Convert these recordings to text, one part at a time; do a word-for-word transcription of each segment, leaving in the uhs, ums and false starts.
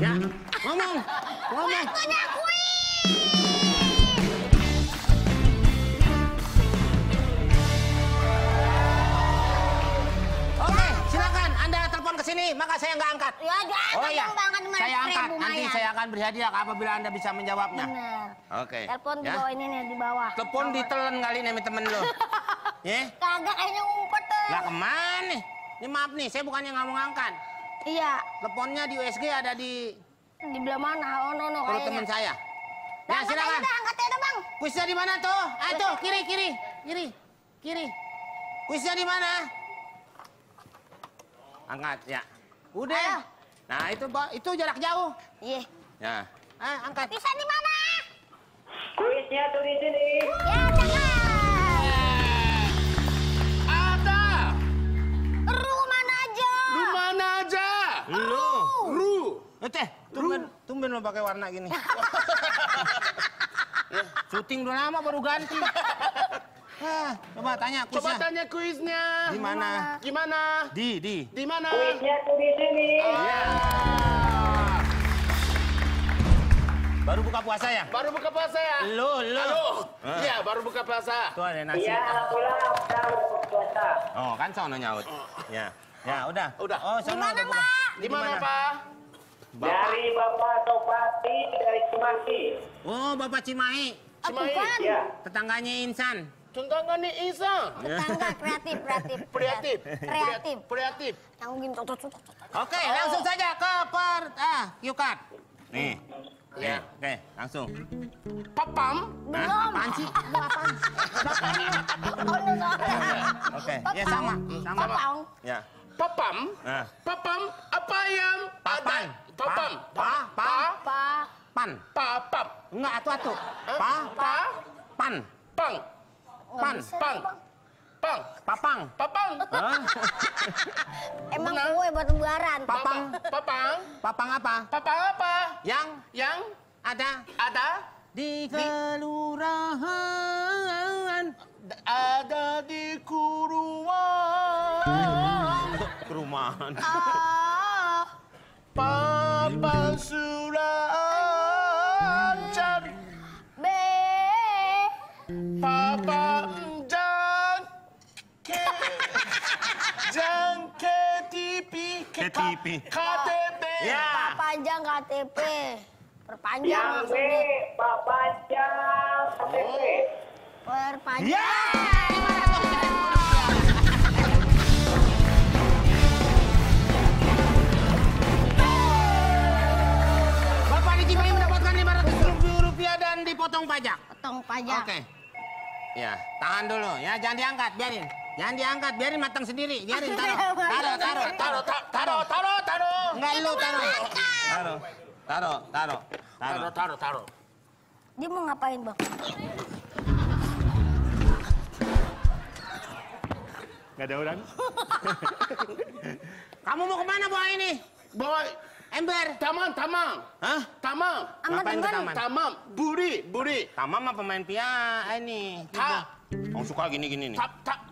ya. Ngomong, ngomong. Waktunya kuis. Sini, maka saya nggak angkat. Ya, jangan oh iya, saya angkat. Nanti saya akan berhadiah apabila Anda bisa menjawabnya. Oke. Okay. Telepon ya? Di bawah ini nih, di bawah. Telepon ditelen kali nih temen lo. Yeah? Kagak, kayaknya ngumpet. Lah kemana nih? Ini maaf nih, saya bukannya nggak mau ngangkat. Iya. Teleponnya di U S G ada di... Di belah mana? Oh no no kayaknya. Temen saya. Nah, nah silakan. Angkat aja, Bang. Kuisnya di mana tuh? Ah tuh, kiri, kiri, kiri, kiri. Kuisnya di mana? Angkat ya, udah. Ayo. Nah itu itu jarak jauh. Iya. Nah, ah, angkat. Bisa di mana? Kuisnya tuh di sini. Ya, jangan. Ada. Ru mana aja? Ru mana aja? Ru. Ru. Teh, tumben tumben lo pakai warna gini. Syuting udah lama baru ganti. Ah, coba tanya kuisnya. Coba tanya kuisnya. Di mana? Gimana? Di, di. Di mana? Kuisnya tuh di sini. Oh, iya. Baru buka puasa ya? Baru buka puasa ya? Lo, lo. Iya, baru buka puasa. Tuh ada nasi. Iya, pulang tahu puasa. Oh, kan sono nyaut. Ya. Ya, udah. Udah. Oh, sono udah buka. Di mana, Pak? Dari Bapak Topati dari Cimahi. Oh, Bapak Cimahi. Cimahi. Iya. Tetangganya Insan. Tentangkan nih Isa. Tetangga kreatif, kreatif, kreatif, kreatif, kreatif. Tanggungin cocok cocok. Oke, langsung saja ke per ah yukat. Nih, ya, oke, langsung. Papam, belum. Panci, papam. Oke, ya sama, sama. Papam, ya. Papam, papam, apa yang ada? Papam, pa, pa, pa, pan, papam. Enggak atu atu. Pa, pa, pan, pang. Pan, pang, pang, papang, papang. Emang gue buat buaran. Papang, papang, papang apa? Papang apa? Yang, yang ada, ada di kelurahan, ada di kuruan, kuruman. Papang Surancan, B, papa. K T P. K T P. Ya. Perpanjang K T P. Perpanjang maksudnya. Perpanjang K T P. Perpanjang. Bapak di Cimahi mendapatkan lima ratus ribu rupiah dan dipotong pajak. Potong pajak. Oke. Ya, tahan dulu ya, jangan diangkat, biarin. Jangan diangkat, biarin matang sendiri. Biarin, taruh. Taruh, taruh, taruh, taruh, taruh, taruh. Enggak lu taruh. Taruh. Taruh, taruh. Taruh, taruh, taruh. Dia mau ngapain, Bang? Enggak ada orang. Kamu mau kemana bawa ini? Bawa ember. Tamam, tamam. Hah? Tamam. Ngapain ke taman? Tamam, buri, buri. Tamam mah pemain pia ini. Kamu suka gini-gini nih.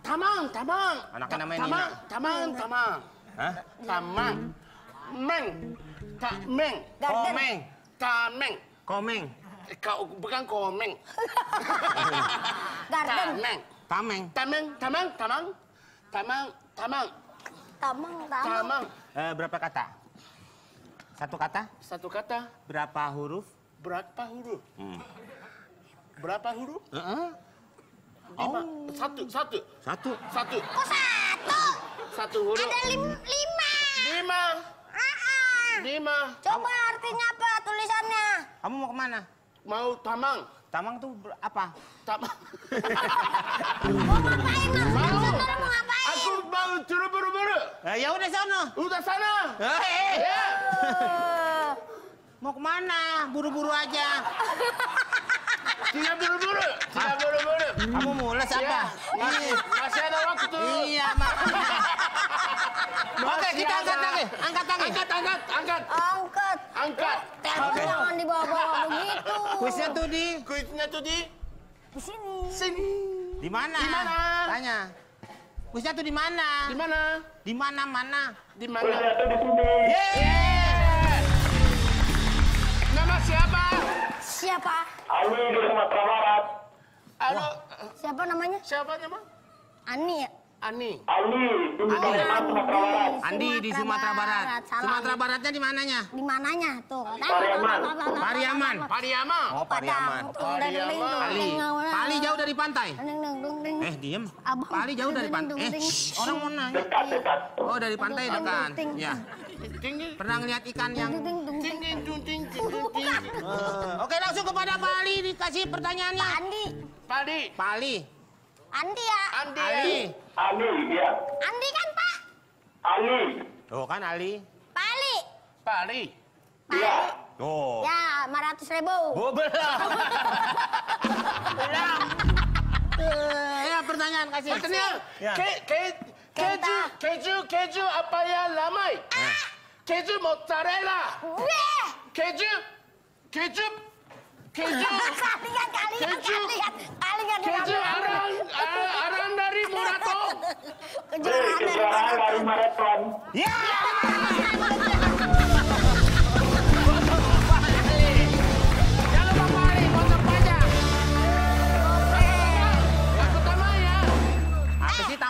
Tamang, tamang. Anaknya namanya Nina. Tamang, tamang. Hah? Tamang. Meng. Meng. Komeng. Kameng. Komeng. Bukan komeng. Tameng. Tameng. Tameng, tamang, tamang. Tamang, tamang. Tamang, tamang. Berapa kata? Satu kata? Satu kata. Berapa huruf? Berapa huruf? Berapa huruf? Lima. Oh. Satu, satu, satu, satu. Kok satu? Satu huruf. Ada lim, lima. Lima. Uh-uh. Lima. Coba artinya apa tulisannya? Kamu mau kemana? Mau tamang. Tamang tuh apa? Tamang. Mau ngapain? Mau. Saudara mau ngapain? Aku mau buru-buru. Nah, ya udah sana. Udah sana. Hei. Ya. Mau kemana? Buru-buru aja. Tidak buru-buru, tidak buru-buru. Kamu mules apa? Iya, masih ada waktu. Iya, makanya. Oke, kita angkat tangan. Angkat tangan. Angkat, angkat, angkat. Angkat. Angkat. Telepon jangan dibawa-bawa begitu. Kuisnya tuh di? Kuisnya tuh di? Di sini. Sini. Di mana? Di mana? Tanya. Kuisnya tuh di mana? Di mana? Di mana-mana. Di mana? Kuisnya tuh di sini. Yeay! Siapa? Ani di Sumatera Barat. Halo. Siapa namanya? Siapa namanya? Ani ya? Ani. Ani di Sumatera Barat. Andi di Sumatera Barat. Sumatera Baratnya di mananya? Di mananya tuh. Pariaman. Pariaman. Pariaman. Oh, Pariaman. Pali. Pali jauh dari pantai. Eh, diem. Pali jauh dari pantai. Eh, orang mau nanya. Dekat, dekat. Oh, dari pantai dekat. Ya. Pernah ngeliat ikan yang... Oke, langsung kepada Pali dikasih pertanyaannya. Pak Andi. Pali. Pali. Andi ya? Andi. Ali. Ali, ya. Andi kan, Pak? Ali. Tuh kan Ali. Pak Ali. Pak Ali. Ya. Tuh. Ya, lima ratus ribu. Oh, belum. Belum. Ya, pertanyaan kasih. Pertanyaan. Ya. Ke, ke, keju, keju, keju apa ya lamai? Ah. Keju mozzarella. Weh. Keju, keju. Keju, keju, keju arang, arang dari maraton. Keju arang dari maraton. Ya.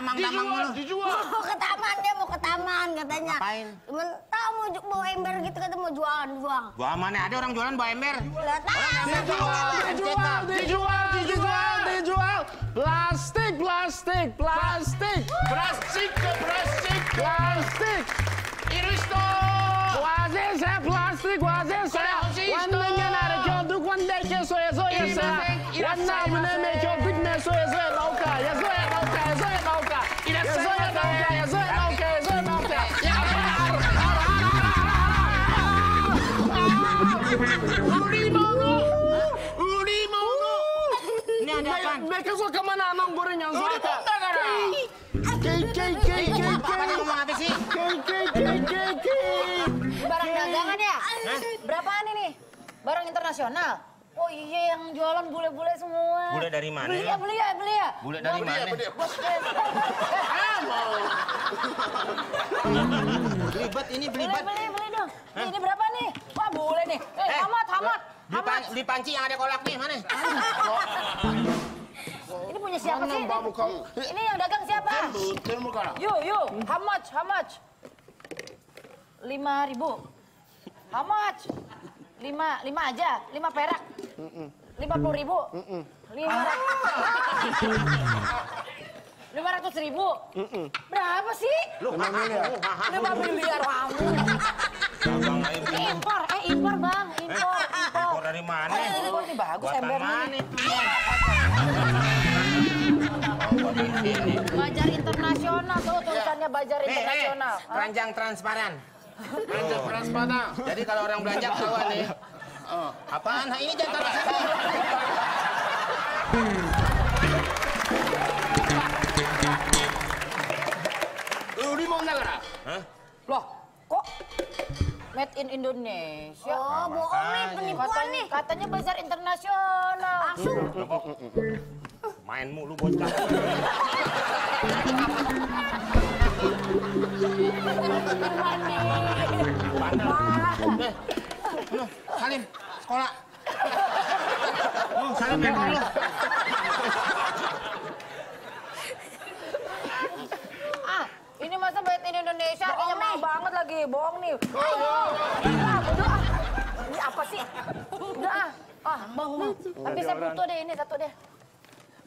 Tamang-tamang mulu. Dijual. Mau ke taman, dia mau ke taman katanya. Apain? Cuman tau mau bawa ember gitu kata mau jualan, jual. Wah, mana ada orang jualan bawa ember? Enggak tahu. Dijual, dijual, dijual, dijual, dijual. Plastik, plastik, plastik. Plastik, plastik, plastik. Iristo. Wazir saya plastik, wazir saya. One million ada contoh, one day ke soya soya saya. One now meneme contoh fitness soya soya lauka, ya soya lauka, ya soya lauka. Mereka suka kemana anong goreng yang sudah tak? Kei, kei, kei, kei, kei. Apa sih? Kei, kei, kei, kei, kei. Barang dagangan ya? Berapaan ini? Barang internasional? Oh iya, yang jualan bule-bule semua. Bule dari mana? Beli ya, beli ya, beli ya. Bule dari mana? Belibet ini, belibet. Beli, beli, beli dong. Ini berapa nih? Wah, bule nih. Eh, amat, amat. Di panci yang ada kolak nih, mana? Ini punya siapa sih? Ini yang dagang siapa? Yo, yo, how much, how much? Lima ribu. How much? Lima, lima aja, lima perak. Lima puluh ribu. Lima Lima ratus ribu. Berapa sih? Lima miliar. Lima miliar kamu. Impor, eh impor bang, impor, impor. Impor dari mana? Impor ini bagus, embernya. Bajar internasional tuh tulisannya bajar internasional. Keranjang transparan. Keranjang transparan. Jadi kalau orang belanja ketahuan nih. Apaan? Nah ini jangan taruh sini. Uri mau negara? Loh, kok made in Indonesia? Oh, bohong nih, penipuan nih. Katanya bajar internasional. Langsung. Main mulu bocah. Salim, sekolah. Salim, memang lu. Ah, ini masa bait in Indonesia, kayaknya mahal banget lagi. Bohong nih. Ini apa sih? Udah ah. Ah, bang. Tapi saya butuh deh ini, satu deh.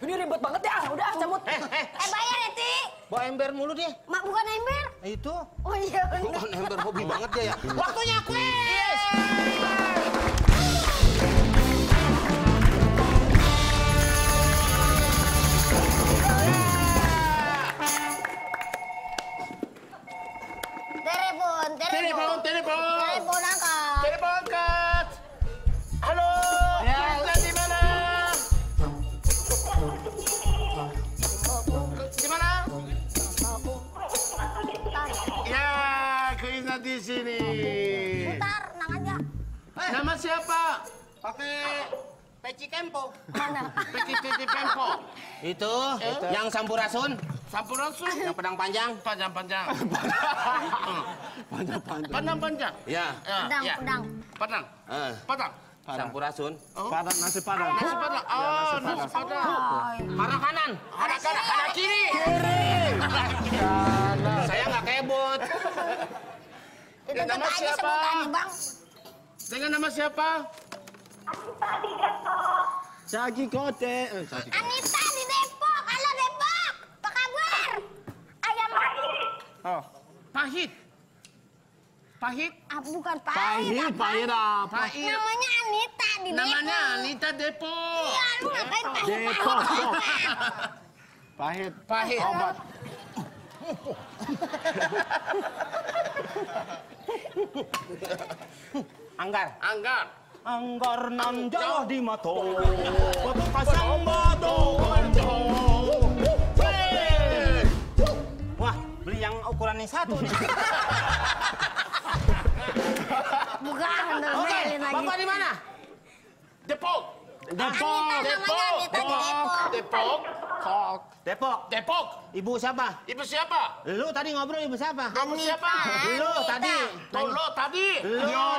Ini ribet banget ya, udah ah cabut. Eh, eh. eh bayar ya, Ti. Bawa ember mulu dia. Mak, bukan ember. Itu. Oh iya. Bukan ember, hobi banget dia ya. Waktunya kuis. Yes. Telepon, telepon. Telepon, telepon. Telepon angkat. Telepon angkat. Halo. Di sini. Bentar, nang aja. Nama siapa? Pakai peci kempo. Mana? Peci peci kempo. Itu yang sampurasun. Sampurasun yang pedang panjang, panjang-panjang. Panjang-panjang. Panjang-panjang. Ya. Pedang, pedang. Pedang. Pedang. Sampurasun. Oh. Padang, nasi padang. Nasi padang. Oh, ya, nasi padang. Arah kanan. Arah kanan. Arah kiri. Kiri. Kanan. Saya nggak kebot. Dengan nama siapa? Bang. Dengan nama siapa? Anita di Depok. Sagi Kote. Eh, Anita di Depok. Halo Depok. Apa kabar? Ayam pahit. Oh. Pahit. Pahit? Ah, bukan pahit. Pahit, pahit apa? Pahit. Namanya Anita di Depok. Namanya Anita Depok. Iya, lu ngapain pahit? Depok. Pahit. Pahit. Obat. Anggar. Anggar. Anggar nan jauh di mata. Foto pasang mata. Wah, beli yang ukurannya satu nih. Bukan, oke, bapak di mana? Depok. Depok. Depok. Depok. Depok. Depok. Depok. Ibu siapa? Ibu siapa? Lu tadi ngobrol ibu siapa? Kamu siapa? Lu tadi. Lu tadi. Lu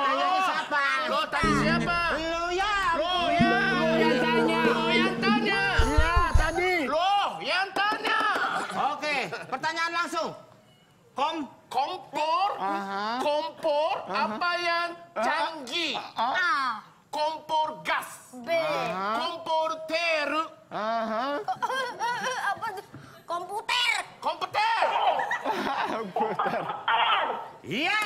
tadi siapa? Lu tadi siapa? Lu ya. Lu ya. Lu yang tanya. Lu yang tanya. Lu tadi. Lu yang tanya. Oke, pertanyaan langsung. Kom. Kompor, uh-huh. kompor uh-huh. apa yang canggih? Uh-huh. A. Kompor gas. B. Uh-huh. Kompor teru. Uh-huh. Apa tuh? Komputer. Komputer. Komputer. Iya.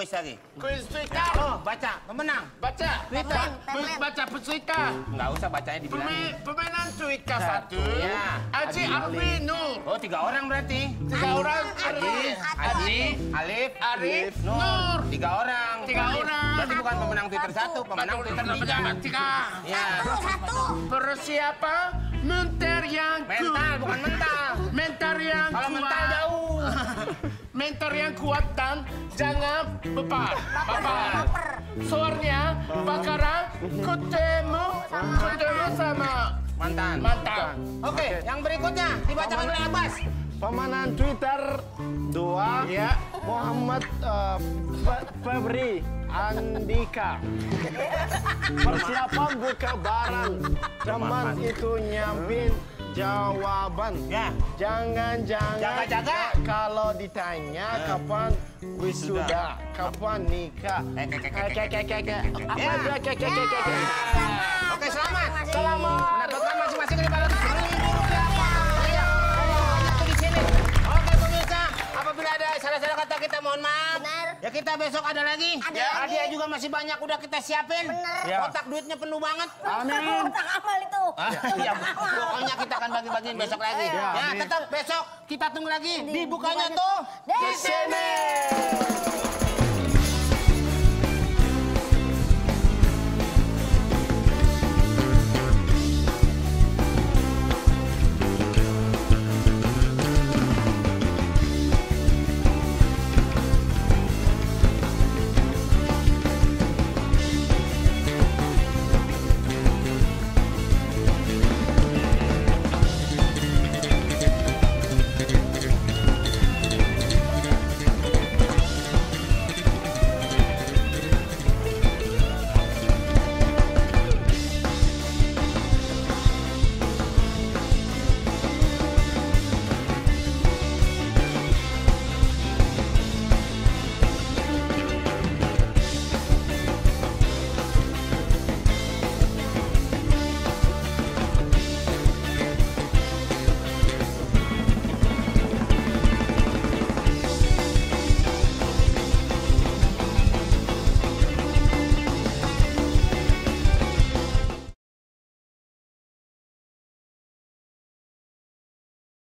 Kuis lagi. Kuis Suika. Oh, baca. Pemenang. Baca. Suika. Baca Suika. Enggak usah bacanya dibilangin. Pemenang Suika satu. Aji Alwi Nur. Oh, tiga orang berarti. Tiga orang. Aji, Aji, Alif, Arif, Nur. Tiga orang. Tiga orang. Berarti bukan pemenang Twitter satu, pemenang Twitter tiga. Tiga. Ya. Satu. Persiapan mental yang kuat. Mental bukan mental. Mental yang kuat. Kalau mental jauh. Mentor yang kuat dan jangan beban. Bapak. Soalnya bakaran ketemu ketemu sama mantan. Mantan. Oke, yang berikutnya dibacakan oleh Abbas. Pemenang Twitter dua ya Muhammad Febri Andika. Persiapan buka barang. Teman itu nyampin jawaban. Jangan-jangan kalau ditanya kapan wisuda, kapan nikah. Oke, selamat. Selamat. Mendapatkan masing-masing lima ratus ribu rupiah. Banyak tuh di sini. Oke, pemirsa. Apabila ada salah-salah kata kita mohon maaf. Ya kita besok ada lagi. Ada lagi. Hadiah juga masih banyak udah kita siapin. Bener. Otak duitnya penuh banget. Amin. Otak amal itu. Iya. Pokoknya kita akan bagi-bagiin besok lagi. Ya tetap besok kita tunggu lagi. Dibukanya tuh di sini.